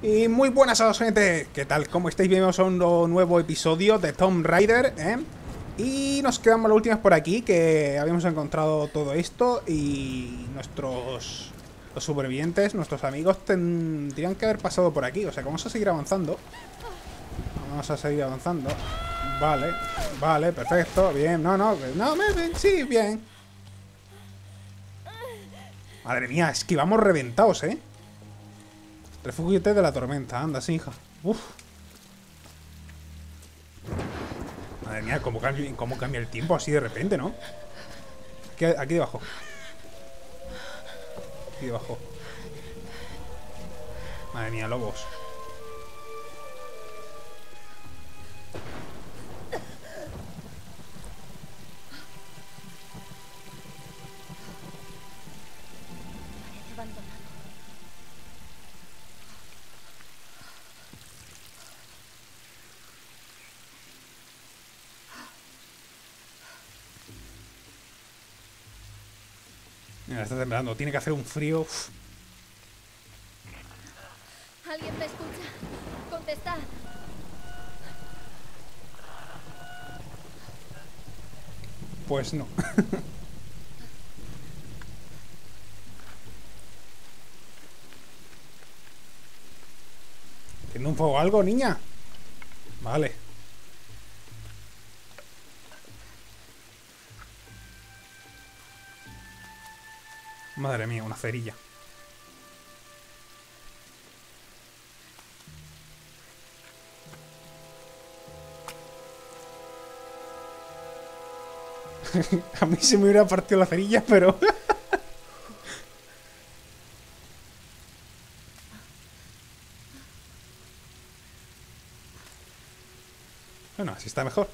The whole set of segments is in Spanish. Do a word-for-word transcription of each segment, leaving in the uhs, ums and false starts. Y muy buenas a los gente, ¿qué tal? ¿Cómo estáis? Bienvenidos a un nuevo episodio de Tomb Raider, ¿eh? Y nos quedamos las últimas por aquí, que habíamos encontrado todo esto. Y nuestros los supervivientes, nuestros amigos, tendrían que haber pasado por aquí. O sea, que vamos a seguir avanzando. Vamos a seguir avanzando. Vale, vale, perfecto, bien, no, no, no, me, me, sí, bien. Madre mía, es que vamos reventados, ¿eh? Refúgiate de la tormenta, anda, sí, hija. Uf. Madre mía, cómo cambia, cómo cambia el tiempo así de repente, ¿no? Aquí, aquí debajo. Aquí debajo. Madre mía, lobos. Mira, está temblando. Tiene que hacer un frío. Uf. ¿Alguien te escucha? Contestad. Pues no. ¿Tiene un fuego o algo, niña? Vale. Madre mía, una cerilla. A mí se me hubiera partido la cerilla, pero... Bueno, así está mejor.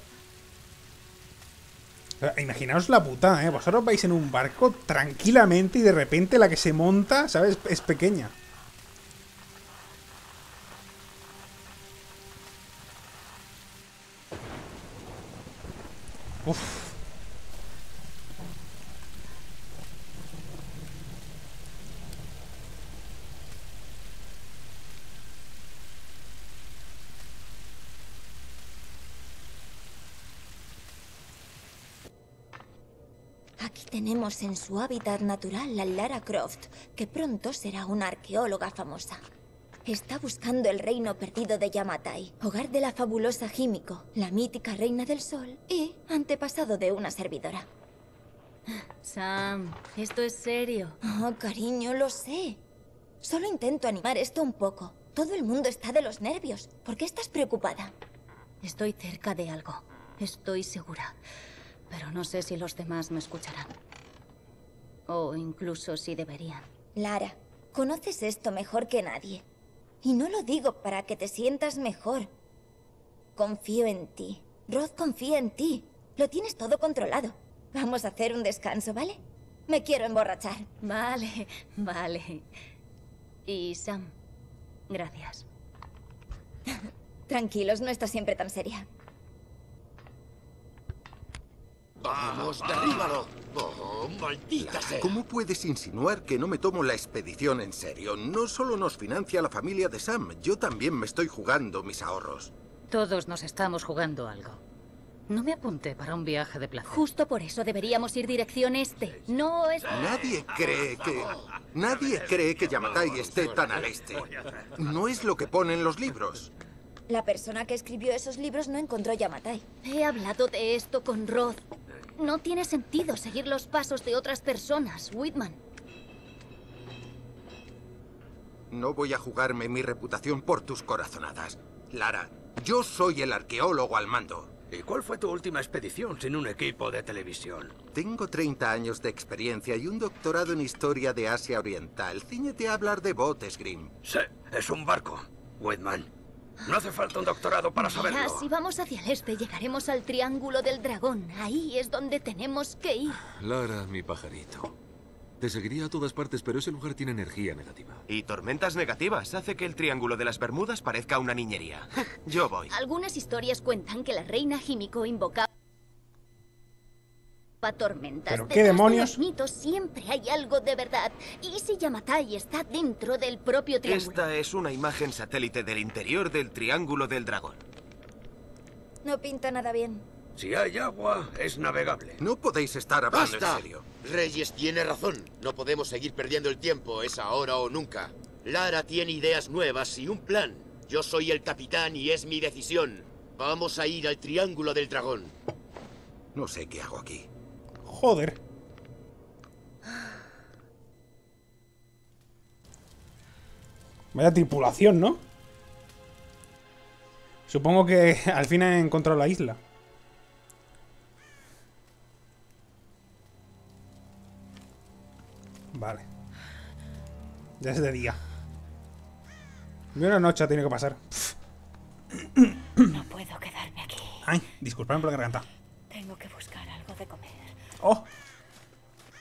Imaginaos la putada, ¿eh? Vosotros vais en un barco tranquilamente y de repente la que se monta, ¿sabes? Es pequeña. Uf. Tenemos en su hábitat natural a Lara Croft, que pronto será una arqueóloga famosa. Está buscando el reino perdido de Yamatai, hogar de la fabulosa Himiko, la mítica reina del sol y antepasado de una servidora. Sam, esto es serio. Oh, cariño, lo sé. Solo intento animar esto un poco. Todo el mundo está de los nervios. ¿Por qué estás preocupada? Estoy cerca de algo. Estoy segura. Pero no sé si los demás me escucharán. O incluso si deberían. Lara, conoces esto mejor que nadie. Y no lo digo para que te sientas mejor. Confío en ti. Roth confía en ti. Lo tienes todo controlado. Vamos a hacer un descanso, ¿vale? Me quiero emborrachar. Vale, vale. Y Sam, gracias. Tranquilos, no estás siempre tan seria. ¡Vamos, derríbalo! ¡Oh, maldita sea! ¿Cómo puedes insinuar que no me tomo la expedición en serio? No solo nos financia la familia de Sam, yo también me estoy jugando mis ahorros. Todos nos estamos jugando algo. No me apunté para un viaje de placer. Justo por eso deberíamos ir dirección este, no este. Nadie cree que... Nadie cree que Yamatai esté tan al este. No es lo que ponen los libros. La persona que escribió esos libros no encontró Yamatai. He hablado de esto con Roth. No tiene sentido seguir los pasos de otras personas, Whitman. No voy a jugarme mi reputación por tus corazonadas. Lara, yo soy el arqueólogo al mando. ¿Y cuál fue tu última expedición sin un equipo de televisión? Tengo treinta años de experiencia y un doctorado en historia de Asia Oriental. Cíñete a hablar de botes, Grimm. Sí, es un barco, Whitman. No hace falta un doctorado para saberlo. Mira, si vamos hacia el este, llegaremos al Triángulo del Dragón. Ahí es donde tenemos que ir. Lara, mi pajarito. Te seguiría a todas partes, pero ese lugar tiene energía negativa. Y tormentas negativas. Hace que el Triángulo de las Bermudas parezca una niñería. Yo voy. Algunas historias cuentan que la reina Himiko invocaba chispa tormentas. ¿Pero qué demonios? De los mitos siempre hay algo de verdad. ¿Y si Yamatai está dentro del propio triángulo? Esta es una imagen satélite del interior del Triángulo del Dragón. No pinta nada bien. Si hay agua, es navegable. No podéis estar hablando en serio. Reyes tiene razón. No podemos seguir perdiendo el tiempo. Es ahora o nunca. Lara tiene ideas nuevas y un plan. Yo soy el capitán y es mi decisión. Vamos a ir al Triángulo del Dragón. No sé qué hago aquí. Joder. Vaya tripulación, ¿no? Supongo que al fin he encontrado la isla. Vale. Ya es de día. Y una noche ha tenido que pasar. No puedo quedarme aquí. Ay, disculpadme por la garganta. Tengo que buscar algo de comer. ¡Oh!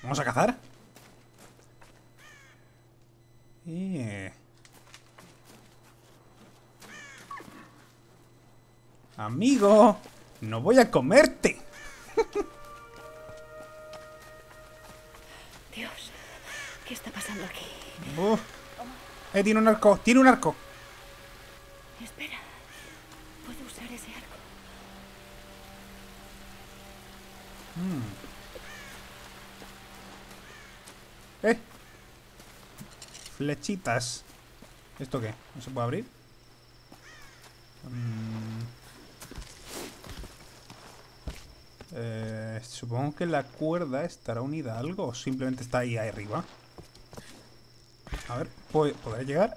¿Vamos a cazar? Yeah. Amigo, no voy a comerte. Dios, ¿qué está pasando aquí? Uh. Eh, tiene un arco, tiene un arco. Espera, puedo usar ese arco. Mm. Eh. Flechitas. ¿Esto qué? ¿No se puede abrir? Mm. Eh, supongo que la cuerda estará unida a algo o simplemente está ahí, ahí arriba. A ver, ¿podré llegar?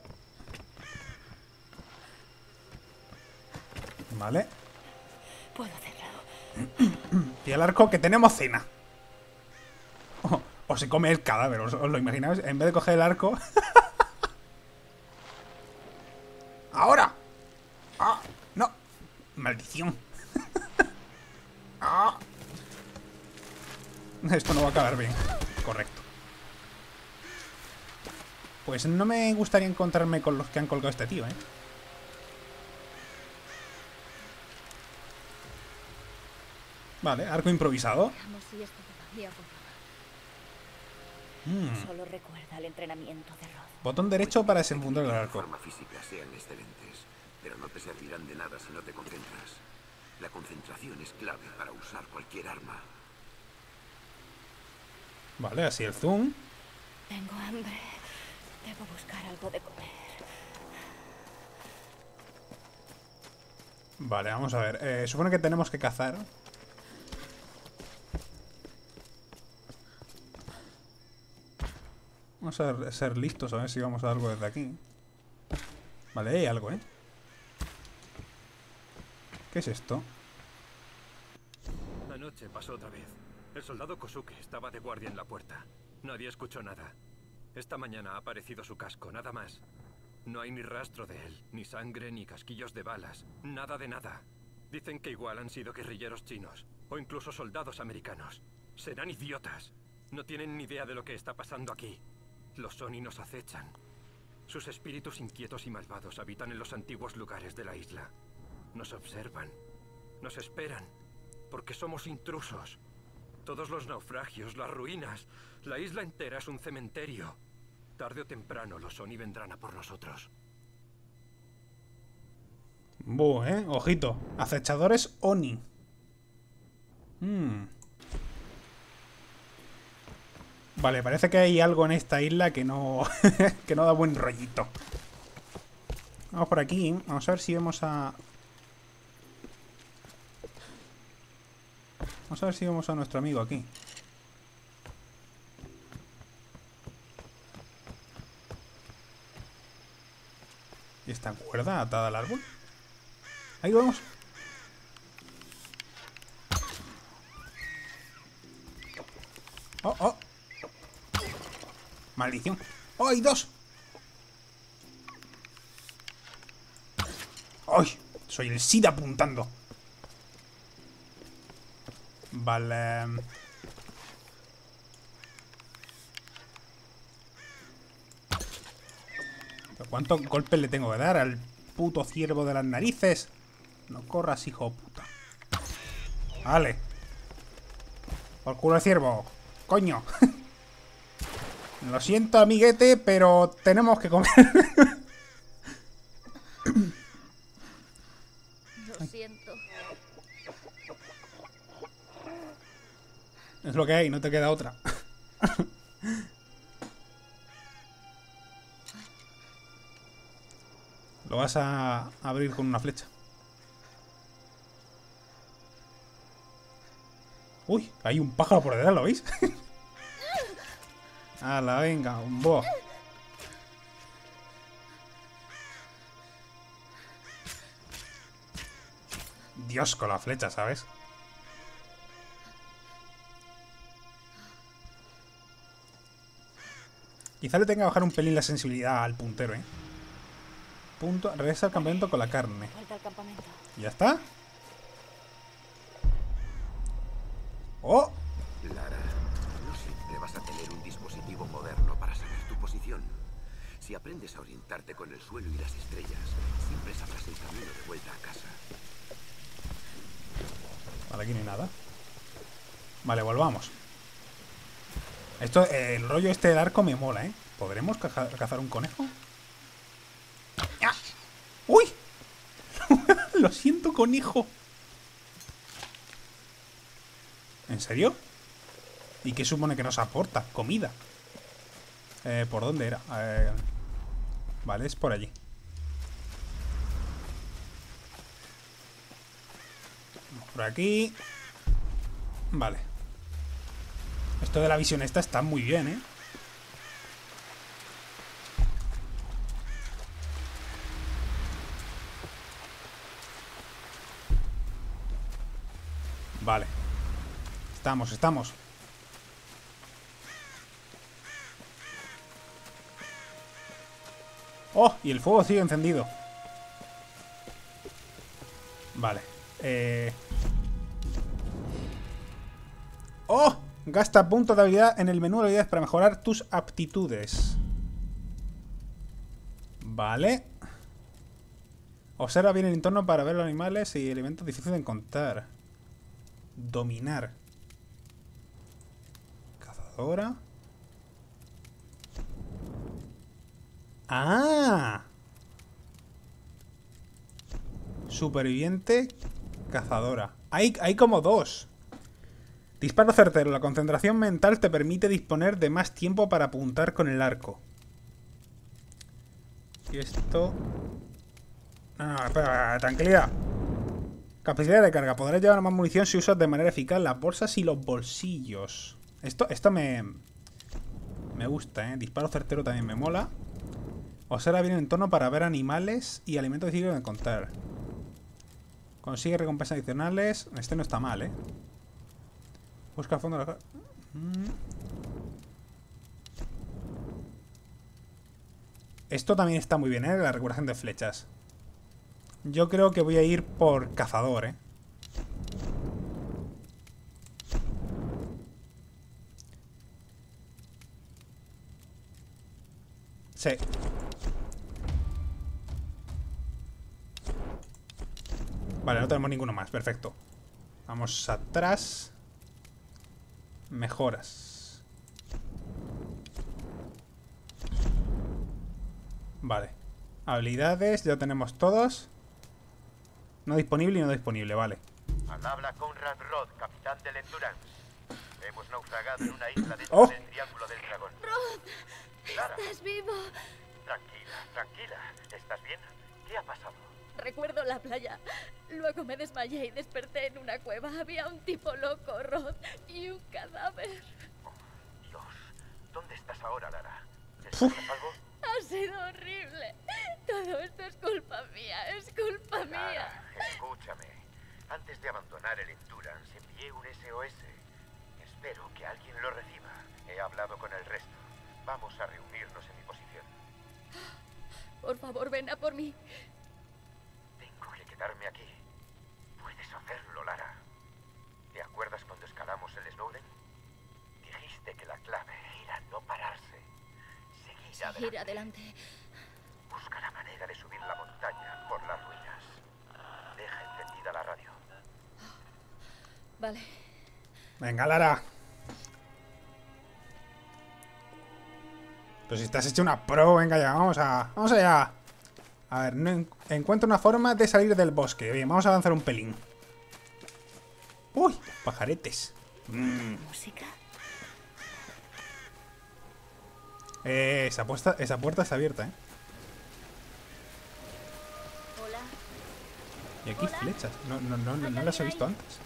Vale. Puedo hacerlo. Y el arco, que tenemos cena. O, o se come el cadáver, ¿os, os lo imagináis? En vez de coger el arco. ¡Ahora! ¡Ah! ¡No! ¡Maldición! ¡Ah! Esto no va a acabar bien. Correcto. Pues no me gustaría encontrarme con los que han colgado a este tío, ¿eh? Vale, arco improvisado. Mm. Solo recuerda el entrenamiento de Roth. Botón derecho para desenfundar el arco. Forma física sean excelentes, pero no te servirán de nada si no te concentras. La concentración es clave para usar cualquier arma. Vale, así el zoom. Tengo hambre. Debo buscar algo de comer. Vale, vamos a ver. Eh, supone que tenemos que cazar. Vamos a ser listos a ver si vamos a algo desde aquí. Vale, hay algo, ¿eh? ¿Qué es esto? La noche pasó otra vez. El soldado Kosuke estaba de guardia en la puerta. Nadie escuchó nada. Esta mañana ha aparecido su casco, nada más. No hay ni rastro de él, ni sangre, ni casquillos de balas, nada de nada. Dicen que igual han sido guerrilleros chinos, o incluso soldados americanos. Serán idiotas. No tienen ni idea de lo que está pasando aquí. Los Oni nos acechan. Sus espíritus inquietos y malvados habitan en los antiguos lugares de la isla. Nos observan, nos esperan, porque somos intrusos. Todos los naufragios, las ruinas, la isla entera es un cementerio. Tarde o temprano los Oni vendrán a por nosotros. Buh, eh, ojito. Acechadores Oni. Mm. Vale, parece que hay algo en esta isla que no que no da buen rollito. Vamos por aquí, vamos a ver si vemos a... Vamos a ver si vemos a nuestro amigo aquí. ¿Y esta cuerda atada al árbol? Ahí vamos. ¡Oh, oh! ¡Maldición! ¡Oh, hay dos! ¡Ay! Soy el SIDA apuntando. Vale. ¿Cuántos golpes le tengo que dar al puto ciervo de las narices? No corras, hijo puta. Vale. Por culo de ciervo. Coño. Lo siento, amiguete, pero tenemos que comer. Lo siento. Es lo que hay, no te queda otra. Lo vas a abrir con una flecha. Uy, hay un pájaro por detrás, ¿lo veis? ¡Hala, venga! ¡Un boa! Dios, con la flecha, ¿sabes? Quizá le tenga que bajar un pelín la sensibilidad al puntero, ¿eh? Punto. Regresa al campamento con la carne. ¿Ya está? ¡Oh! Lara, no sé, te vas a tener un dispositivo moderno para saber tu posición. Si aprendes a orientarte con el suelo y las estrellas, siempre sabrás el camino de vuelta a casa. Vale, aquí no hay nada. Vale, volvamos. Esto, eh, el rollo este del arco me mola, ¿eh? ¿Podremos caja, cazar un conejo? ¡Ah! ¡Uy! Lo siento, conejo. ¿En serio? ¿Y qué supone que nos aporta? Comida. Eh, ¿por dónde era? Eh, vale, es por allí. Por aquí. Vale. Esto de la visión esta está muy bien, ¿eh? Vale. Estamos, estamos. Oh, y el fuego sigue encendido. Vale. Eh... Oh, gasta puntos de habilidad en el menú de habilidades para mejorar tus aptitudes. Vale. Observa bien el entorno para ver los animales y elementos difíciles de encontrar. Dominar. Ahora. ¡Ah! Superviviente, cazadora. Hay, hay como dos. Disparo certero. La concentración mental te permite disponer de más tiempo para apuntar con el arco. Y esto... No, no, espera, tranquilidad. Capacidad de carga. Podrás llevar más munición si usas de manera eficaz las bolsas y los bolsillos. Esto, esto me, me gusta, ¿eh? Disparo certero también me mola. Observa bien el entorno para ver animales y alimentos difíciles de encontrar. Consigue recompensas adicionales. Este no está mal, ¿eh? Busca a fondo la... Esto también está muy bien, ¿eh? La recuperación de flechas. Yo creo que voy a ir por cazador, ¿eh? Sí. Vale, no tenemos ninguno más, perfecto. Vamos atrás. Mejoras. Vale. Habilidades, ya tenemos todos. No disponible y no disponible, vale. Al habla Conrad Roth, capitán del Endurance. Hemos naufragado en una isla dentro oh. del Triángulo del Dragón. Roth. Lara. ¡Estás vivo! Tranquila, tranquila. ¿Estás bien? ¿Qué ha pasado? Recuerdo la playa. Luego me desmayé y desperté en una cueva. Había un tipo loco, Roth, y un cadáver. Oh, Dios. ¿Dónde estás ahora, Lara? ¿Te escuchas algo? Ha sido horrible. Todo esto es culpa mía. Es culpa Lara, mía. Escúchame. Antes de abandonar el Endurance, envié un S O S. Espero que alguien lo reciba. He hablado con el resto. Vamos a reunirnos en mi posición. Por favor, ven a por mí. Tengo que quedarme aquí. Puedes hacerlo, Lara. ¿Te acuerdas cuando escalamos el Snowden? Dijiste que la clave era no pararse. Seguir, Seguir adelante. adelante. Busca la manera de subir la montaña por las ruinas. Deja encendida la radio. Vale. Venga, Lara. Pero si estás hecho una pro, venga ya, vamos a... Vamos allá. A ver, no en, encuentro una forma de salir del bosque. Bien, vamos a avanzar un pelín. Uy, pajaretes. Mm. Música. Eh, esa, puesta, esa puerta está abierta, ¿eh? Hola. Y aquí Hola. flechas. No, no, no, no, no las he visto ahí? antes.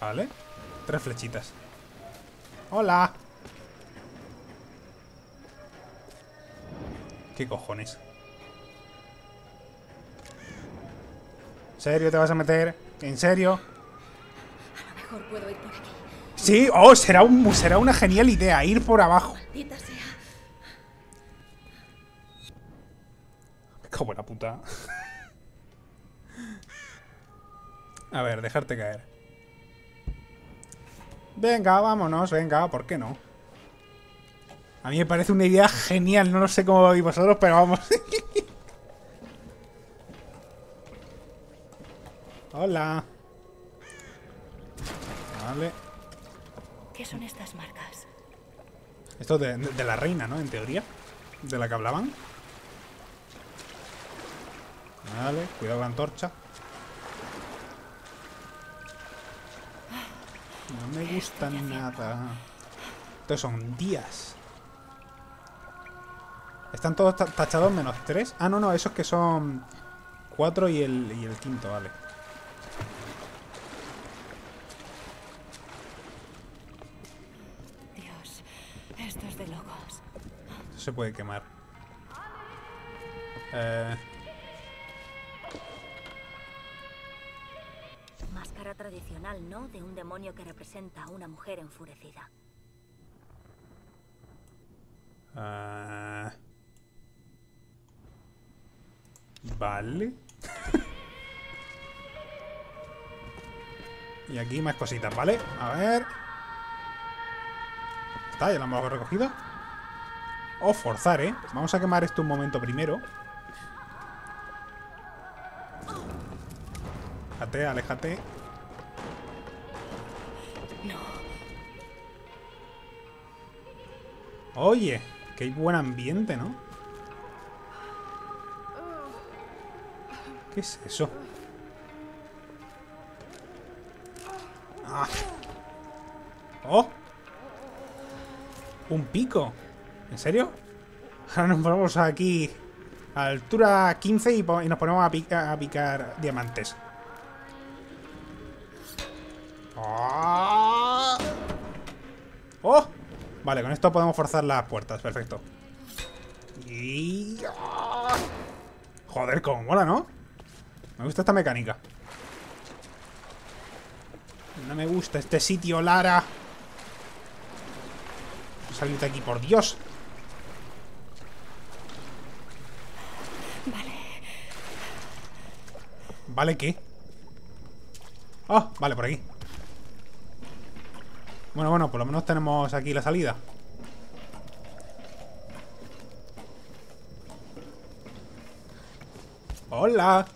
Vale. Tres flechitas. ¡Hola! ¿Qué cojones? ¿En serio te vas a meter? ¿En serio? A lo mejor puedo ir por aquí. Sí, oh, será, un, será una genial idea, ir por abajo. Maldita sea. Me cago en la puta. A ver, dejarte caer. Venga, vámonos, venga, ¿por qué no? A mí me parece una idea genial, no lo sé cómo veis vosotros, pero vamos. Hola. Vale. ¿Qué son estas marcas? Esto de, de, de la reina, ¿no? En teoría. De la que hablaban. Vale, cuidado con la antorcha. No me gusta nada. Estos son días. Están todos tachados menos tres. Ah, no, no, esos que son cuatro y el, y el quinto, vale. Dios, esto es de locos. Esto se puede quemar. Eh... Máscara tradicional, ¿no? De un demonio que representa a una mujer enfurecida. Ah... Vale. Y aquí más cositas, ¿vale? A ver. Está, ya lo hemos recogido. O forzar, ¿eh? Vamos a quemar esto un momento primero. Aléjate, aléjate. No. Oye, qué buen ambiente, ¿no? ¿Qué es eso? Ah. ¡Oh! ¡Un pico! ¿En serio? Ahora nos vamos aquí a altura quince y, y nos ponemos a, pica, a picar diamantes. ¡Oh! ¡Oh! Vale, con esto podemos forzar las puertas. Perfecto. Y... ¡Oh! Joder, cómo mola, ¿no? Me gusta esta mecánica. No me gusta este sitio, Lara. Salid de aquí, por Dios. Vale. ¿Vale qué? Oh, vale, por aquí. Bueno, bueno, por lo menos tenemos aquí la salida. Hola.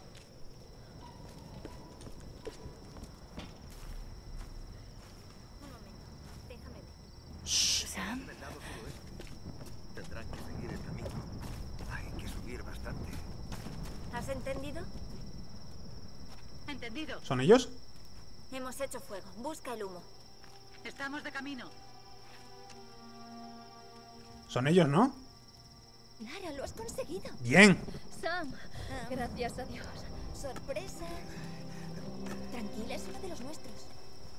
¿Son ellos? Hemos hecho fuego. Busca el humo. Estamos de camino. Son ellos, ¿no? Lara, lo has conseguido. Bien. Sam, gracias a Dios. Sorpresa. Tranquila, es uno de los nuestros.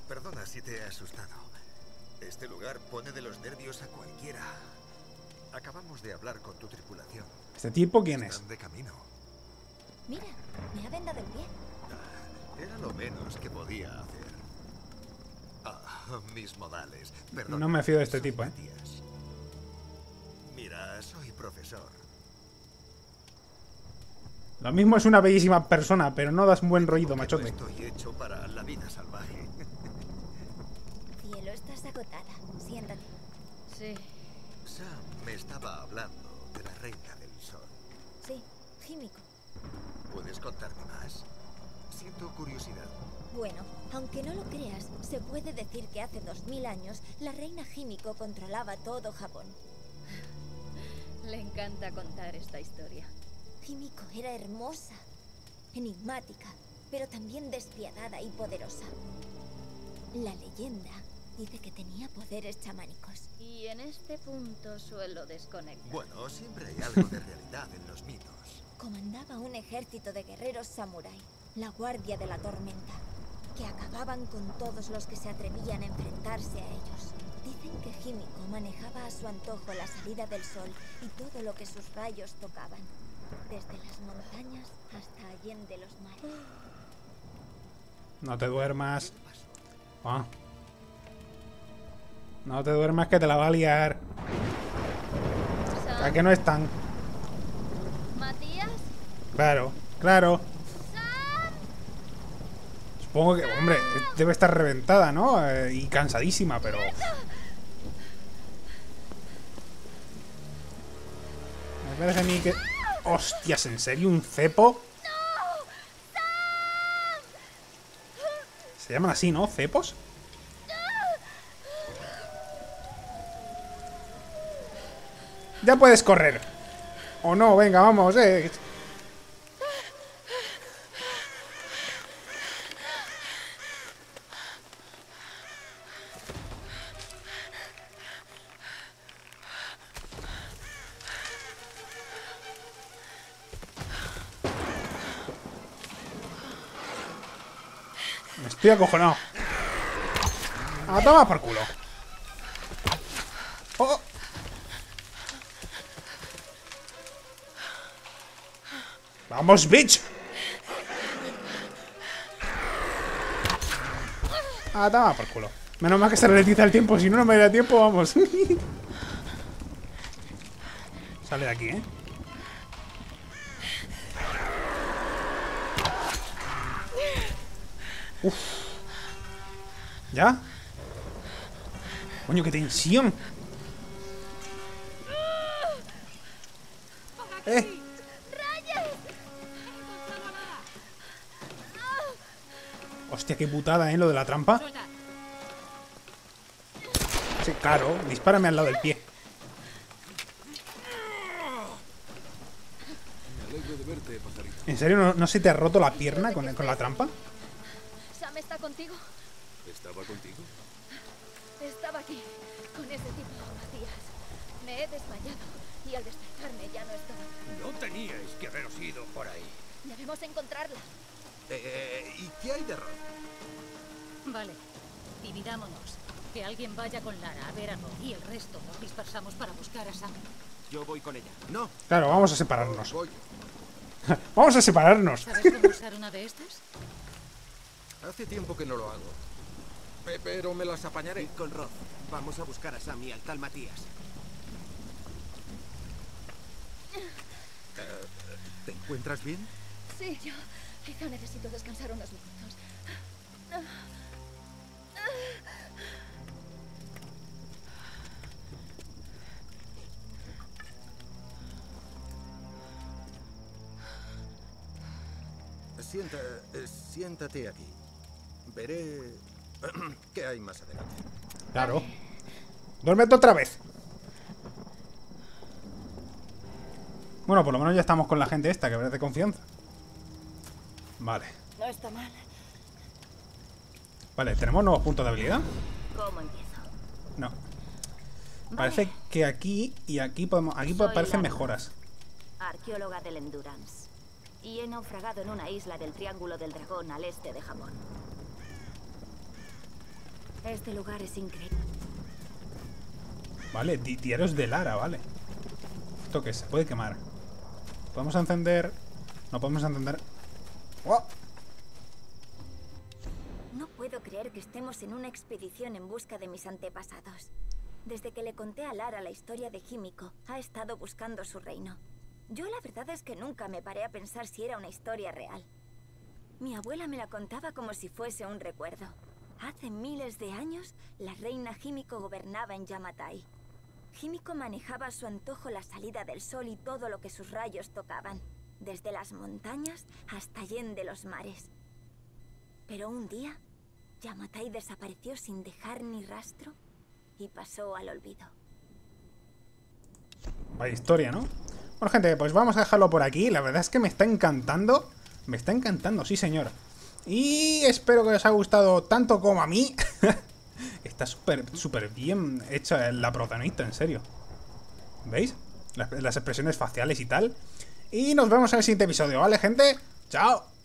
Perdona si te he asustado. Este lugar pone de los nervios a cualquiera. Acabamos de hablar con tu tripulación. ¿Este tipo quién es? Están de camino. Mira, me ha vendado el pie. Era lo menos que podía hacer. Ah, mis modales. Perdón, no me fío de este tipo, ¿eh? Tías. Mira, soy profesor. Lo mismo es una bellísima persona, pero no das un buen rollo, machote. No estoy hecho para la vida salvaje. Cielo, estás agotada. Siéntate. Sí. Sam me estaba hablando de la reina del sol. Sí, Himiko. ¿Puedes contarme más? Siento curiosidad. Bueno, aunque no lo creas, se puede decir que hace dos mil años la reina Himiko controlaba todo Japón. Le encanta contar esta historia. Himiko era hermosa, enigmática, pero también despiadada y poderosa. La leyenda dice que tenía poderes chamánicos. Y en este punto suelo desconectar. Bueno, siempre hay algo de realidad en los mitos. Comandaba un ejército de guerreros samurái, la guardia de la tormenta, que acababan con todos los que se atrevían a enfrentarse a ellos. Dicen que Himiko manejaba a su antojo la salida del sol y todo lo que sus rayos tocaban, desde las montañas hasta allende los mares. No te duermas. Ah. No te duermas, que te la va a liar. ¿A que no están? ¿Matías? Claro, claro. ¿Sam? Supongo que, ¡Sam! hombre, debe estar reventada, ¿no? Eh, y cansadísima, pero... Me parece a mí que... ¡Hostias! ¿En serio? ¿Un cepo? Se llaman así, ¿no? ¿Cepos? Ya puedes correr. O no, venga, vamos, eh. Estoy acojonado. A tomar por culo. Oh. Vamos, bitch. A tomar por culo. Menos mal que se ralentiza el tiempo. Si no, no me da tiempo, vamos. Sale de aquí, eh. Uf. ¿Ya? Coño, qué tensión. Eh. Hostia, qué putada, ¿eh? Lo de la trampa. Sí, claro. Dispárame al lado del pie. ¿En serio? ¿No, no se te ha roto la pierna con, con la trampa? ¿Está contigo? ¿Estaba contigo? Estaba aquí, con ese tipo, Matías. Me he desmayado y al despertarme ya no estaba. No teníais que haberos ido por ahí. Debemos encontrarla. Eh, ¿Y qué hay de Roth? Vale, dividámonos. Que alguien vaya con Lara a ver a Roth y el resto nos dispersamos para buscar a Sam. Yo voy con ella. No. Claro, vamos a separarnos. Voy. Vamos a separarnos. ¿Sabes cómo usar una de estas? Hace tiempo que no lo hago, pero me las apañaré. Y con Roth, vamos a buscar a Sam y al tal Matías. Uh, ¿Te encuentras bien? Sí, yo quizá necesito descansar unos minutos. Sienta, siéntate aquí. Veré qué hay más adelante. Claro. Duérmete otra vez. Bueno, por lo menos ya estamos con la gente esta, que verás de confianza. Vale. No está mal. Vale, tenemos nuevos puntos de habilidad. ¿Cómo empiezo? No. Vale. Parece que aquí y aquí podemos. Aquí aparecen mejoras. Arqueóloga del Endurance. Y he naufragado en una isla del Triángulo del Dragón al este de Japón. Este lugar es increíble. Vale, diarios de Lara, vale. ¿Esto qué es? Se puede quemar. Podemos encender. No podemos encender. ¡Oh! No puedo creer que estemos en una expedición en busca de mis antepasados. Desde que le conté a Lara la historia de Himiko, ha estado buscando su reino. Yo la verdad es que nunca me paré a pensar si era una historia real. Mi abuela me la contaba como si fuese un recuerdo. Hace miles de años, la reina Himiko gobernaba en Yamatai. Himiko manejaba a su antojo la salida del sol y todo lo que sus rayos tocaban, desde las montañas hasta allende los mares. Pero un día, Yamatai desapareció sin dejar ni rastro y pasó al olvido. Vaya historia, ¿no? Bueno, gente, pues vamos a dejarlo por aquí. La verdad es que me está encantando. Me está encantando, sí, señor. Y espero que os haya gustado tanto como a mí. Está súper, súper bien hecha la protagonista, en serio. ¿Veis? Las, las expresiones faciales y tal. Y nos vemos en el siguiente episodio, ¿vale, gente? ¡Chao!